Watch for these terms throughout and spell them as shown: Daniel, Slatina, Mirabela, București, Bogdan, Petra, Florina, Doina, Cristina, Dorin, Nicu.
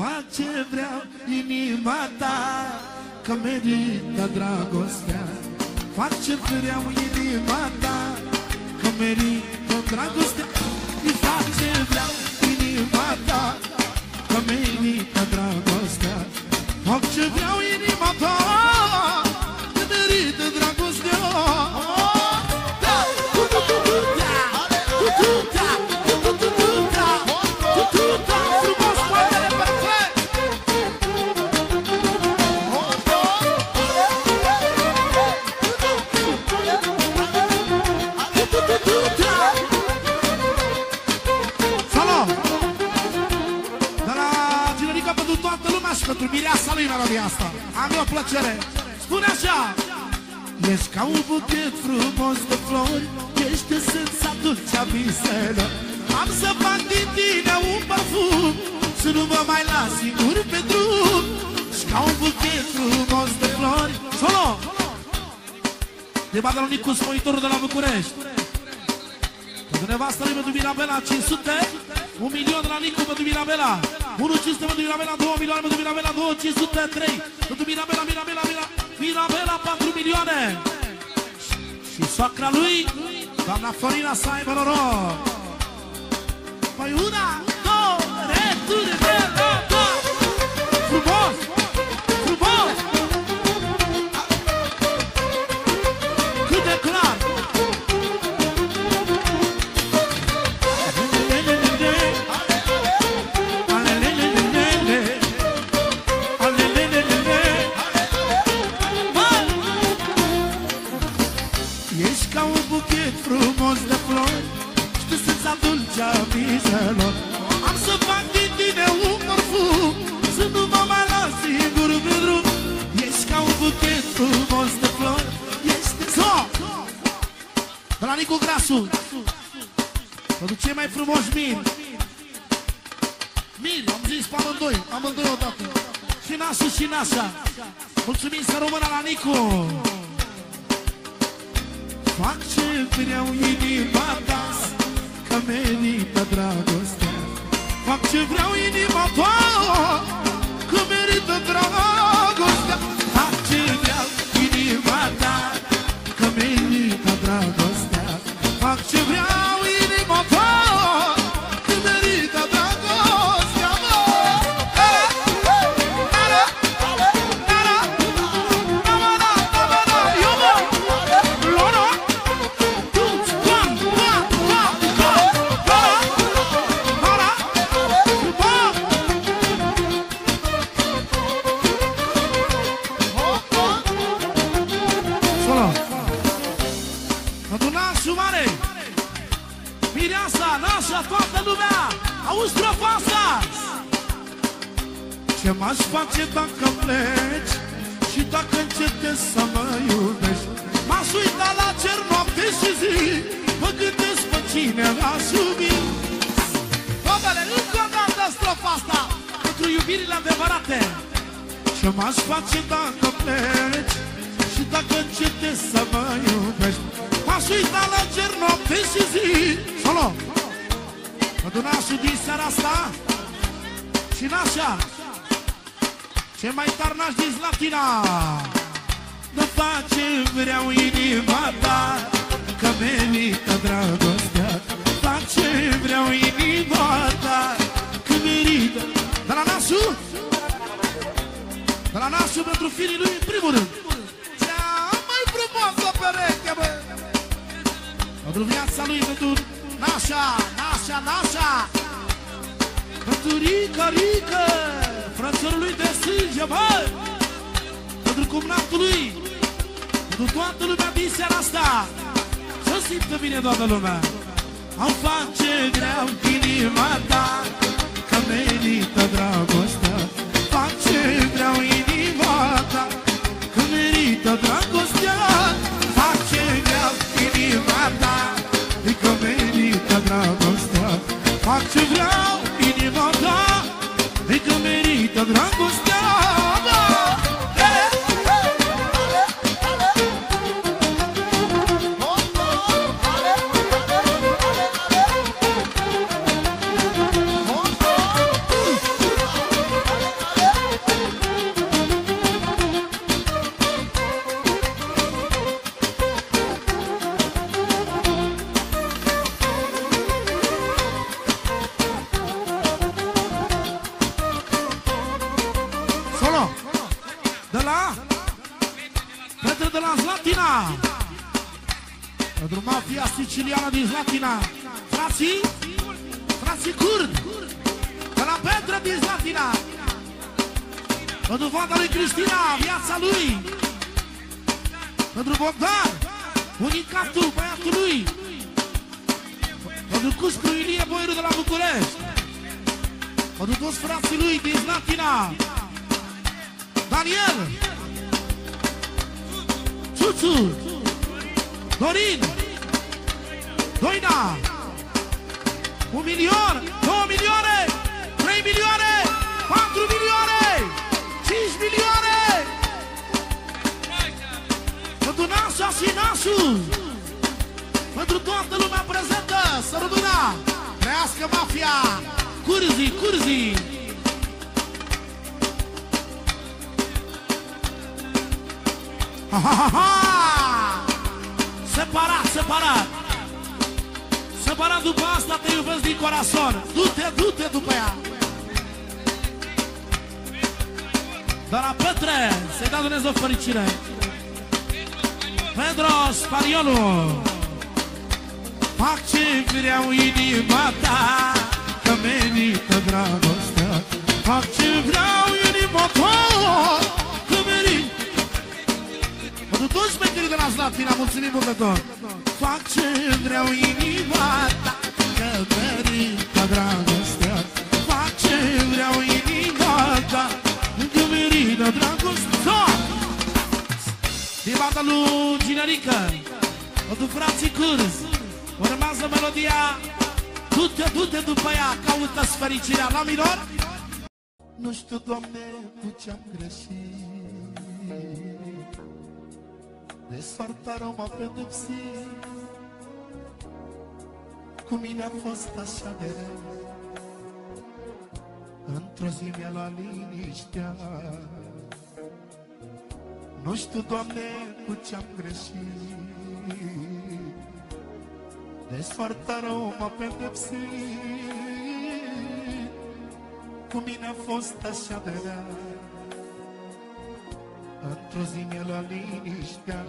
fac ce vreau, inima ta, că merită dragostea. Fac ce vreau, inima ta, că merită dragostea. Îi fac ce vreau, inima ta, că merită dragostea. Fac ce vreau, inima ta, că merită dragostea. Pentru mireasa lui melodia asta am eu plăcere. Spune așa: ești ca un buchet frumos de flori, ești senzatul cea viselor. Am să fac din tine un parfum, să nu mă mai las singur pe drum. Ești ca un buchet frumos de flori. Solo! De bada lui Nicu, spăitorul de la București. Pentru nevasta lui, pentru Mirabela, 500. 1 milion de la Nicu pentru Mirabela. 1.500 pentru Mirabela, 2 milioane pentru Mirabela, 2.503 pentru Mirabela, Mirabela 4 milioane. Și soacra lui, doamna Florina, să aibă noroc. Păi una, două, retune, frumos, frumos. Cât de clar. Am să fac din tine un parfum, să nu mă mai las singur pe drum. Ești ca un buchet frumos de flori. Ești zo! De la Nicu Grasu, pentru cei mai frumoși miri, am zis pe amândoi odată. Și nasul și nasa. Mulțumim să rămână la Nicu. Fac ce vreau, inima ta, că merită dragostea. Fac ce vreau, inima ta, că merită dragostea. Fac ce vreau, inima ta, că merită dragostea. Fac ce vreau, inima ta, că merită dragostea. Ce m-aș face dacă pleci și dacă încetezi să mă iubești? M-aș uita la cer noapte și zi, mă gândesc pe cine aș iubi. Doamne, încă o dată strofa asta pentru iubirile adevărate. Ce m-aș face dacă pleci și dacă încetezi să mă iubești? M-aș uita la cer noapte și zi. Solo! Mădunașul din seara asta și nașa. Ce mai tare n-aș din Slatina. Dă face vreau, inima ta, că merită dragostea. Dă ce vreau, inima ta, că merită. De la nașu, de la nașu pentru firii lui, în primul rând. Cea mai frumoasă pereche, bă! Pentru viața lui, pentru nașa, nașa. Pentru rica, frățorului de sânge, băi! Pentru cumnatului, pentru toată lumea din seara asta, să simtă bine toată lumea. Am face vreau, inima ta, că merită dragostea. Fac ce vreau, inima ta, că merită dragostea. Fac ce vreau, inima ta, că merită dragostea. Fac ce vreau, inima ta, că merită dragostea. la Petra de la Slatina, pentru mafia siciliană din Slatina, frații curd, de la Petra din Slatina, pentru fata lui Cristina, viața lui, pentru Bogdan, unicatul, băiatul lui, pentru Cuscu Ilie, boierul de la București, pentru toți frații lui din Slatina, Daniel, Nicu, Dorin, Doina, 1 milion, 2 milioane, 3 milioane, 4 milioane, 5 milioane. Pentru Nașa și Nașu, pentru toată lumea prezentă, să rămână, crească mafia, curzii. Separat după asta, te iubesc din corazon. Du-te după ea. Dar la Petre să-i dea Dumnezeu fericire. Pedro Spaniolu, fac ce-mi vreau inima ta, că merită dragostea. Fac ce-mi vreau inima ta, că merită. Pentru toți mecherii de la Slatina, mulțumim mult de tot. Fac ce vreau inima ta, că merită dragostea. Fac ce vreau inima ta, că merită dragostea. Din banda lui Ginerică, pentru frații Curz, urmează melodia Du-te după ea, caută-ți fericirea. La minor? Nu știu, Doamne, cu ce-am greșit, de soarta rău m-a pedepsit. Cu mine a fost așa de rău, într-o zi mi-a luat liniștea. Nu știu, Doamne, cu ce-am greșit, de soarta rău m-a pedepsit. Cu mine a fost așa de rău, într-o zi mi-a luat liniștea.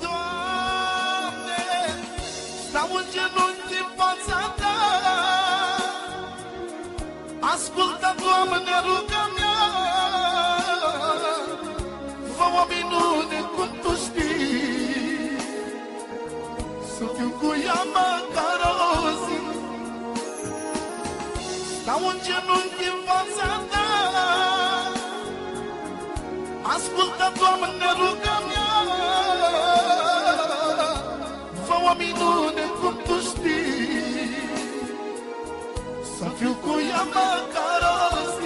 Doamne, stau în genunchi în fața ta, ascultă, Doamne, ruga mea. Fă o minune cum Tu știi, să fiu cu ea măcar o zi. Stau în genunchi în fața ta, ascultă, Doamne, ruga mea. Fă o minune cum Tu știi, să fiu cu ea măcar o zi.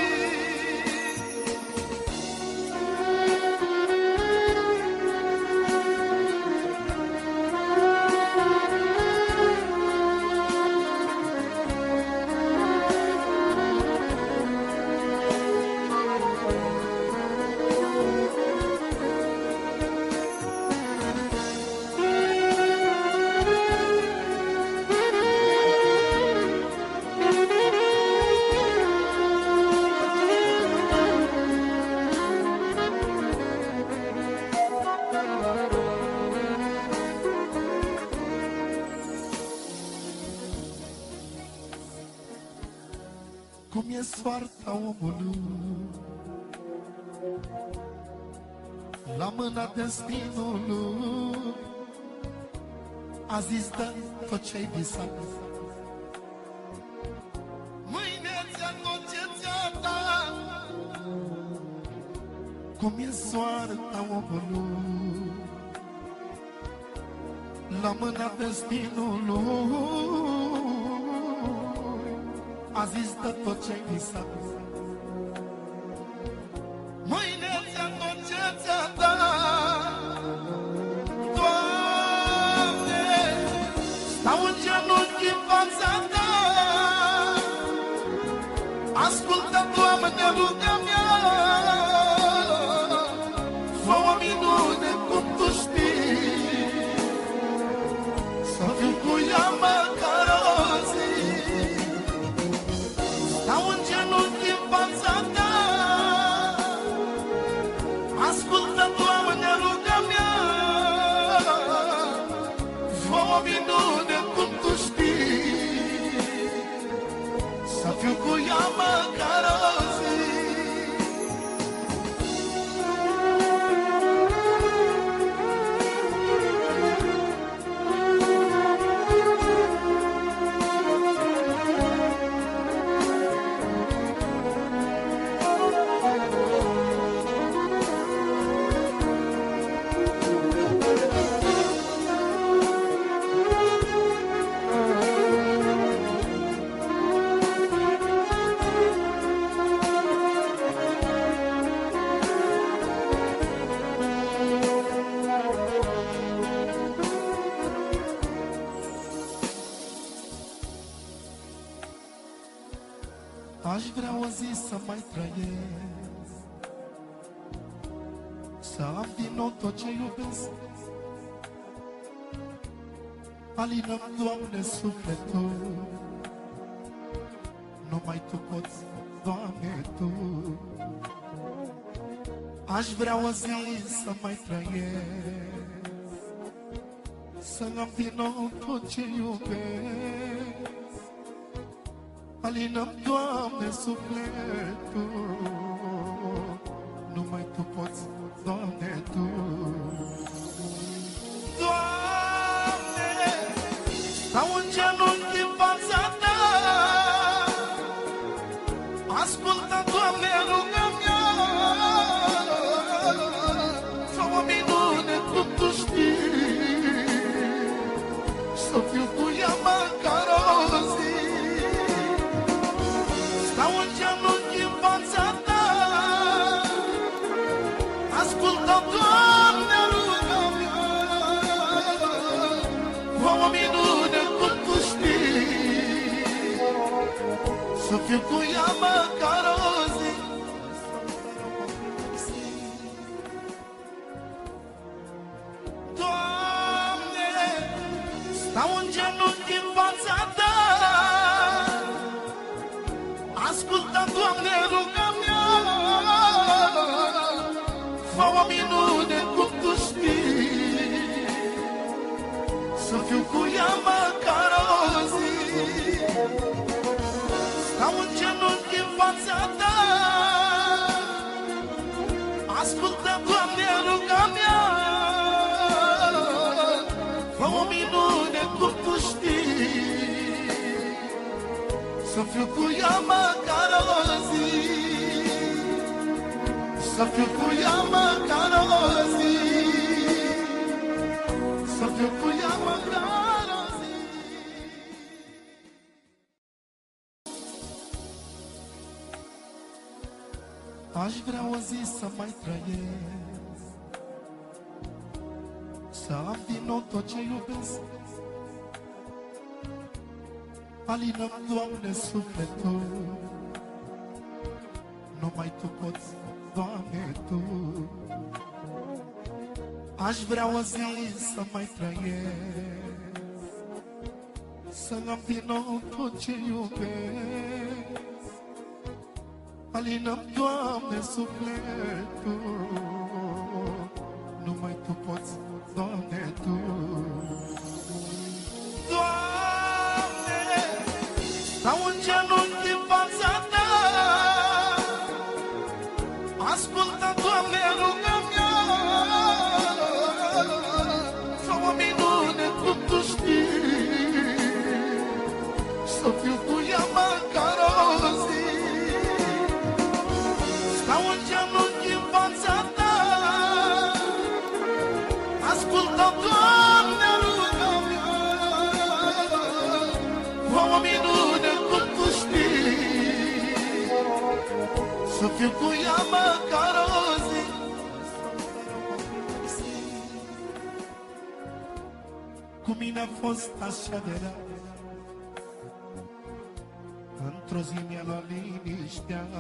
Soarta omului, la mâna destinului, a zis dă tot ce-ai visat. Mâine ți-a tot ce ți-a dat. Cum e soarta omului, la mâna destinului, a zis de tot ce-ai visat. Mâine ți-a tot ce ți-a dat. Doamne, stau în genunchi în fața ta, ascultă, Doamne, ruga mea. Fă o minune cum Tu știi, să fiu cu ea măcar o zi. Stau în genunchi în fața ta, Aș vrea o zi să mai trăiesc, să am din nou tot ce iubesc. Alinăm, Doamne, sufletul, numai Tu poți, Doamne, Tu. Aș vrea o zi să mai trăiesc, să am din nou tot ce iubesc. Alinăm, Doamne, sufletul, numai Tu poți, Doamne, Tu. Doamne, stau în genunchi în fața Ta, ascultă, Doamne, rugă-mi-a, fă o minune cum Tu știi, să fiu cu ea măcar o zi. Stau în genunchi în fața Ta, ascultă, Doamne, rugă-mi-a, fă o minune cum Tu știi, să fiu cu ea măcar o zi. Doamne, stau în genunchi în fața Ta, ascultă, Doamne, rugă-mi-a, fă o minune cum Tu știi, să fiu cu ea măcar o zi. Stau în genunchi în fața Ta, ascultă, Doamne, rugă-mi-a, fă o minune cum Tu știi, să fiu cu ea măcar o zi, să fiu cu ea măcar o zi, să fiu cu ea măcar. Aș vrea o zi să mai trăiesc, să am din nou tot ce iubesc. Alinăm, Doamne, sufletul, numai Tu poți, Doamne, Tu. Aș vrea o zi să mai trăiesc, să am din nou tot ce iubesc. Alinăm, Doamne, sufletul, numai Tu poți, Doamne, Tu. Doamne, stau în genunchi în fața Ta, ascultă, Doamne, rugă-mi-a, fă o minune cum Tu știi, să fiu cu ea măcar o zi. Stau în genunchi în fața Ta, ascultă, Doamne, rugă-mi-a, fă o minune cum Tu știi, să fiu cu ea măcar o zi. Cu mine a fost așa de rar, într-o zi mi-a luat liniștea.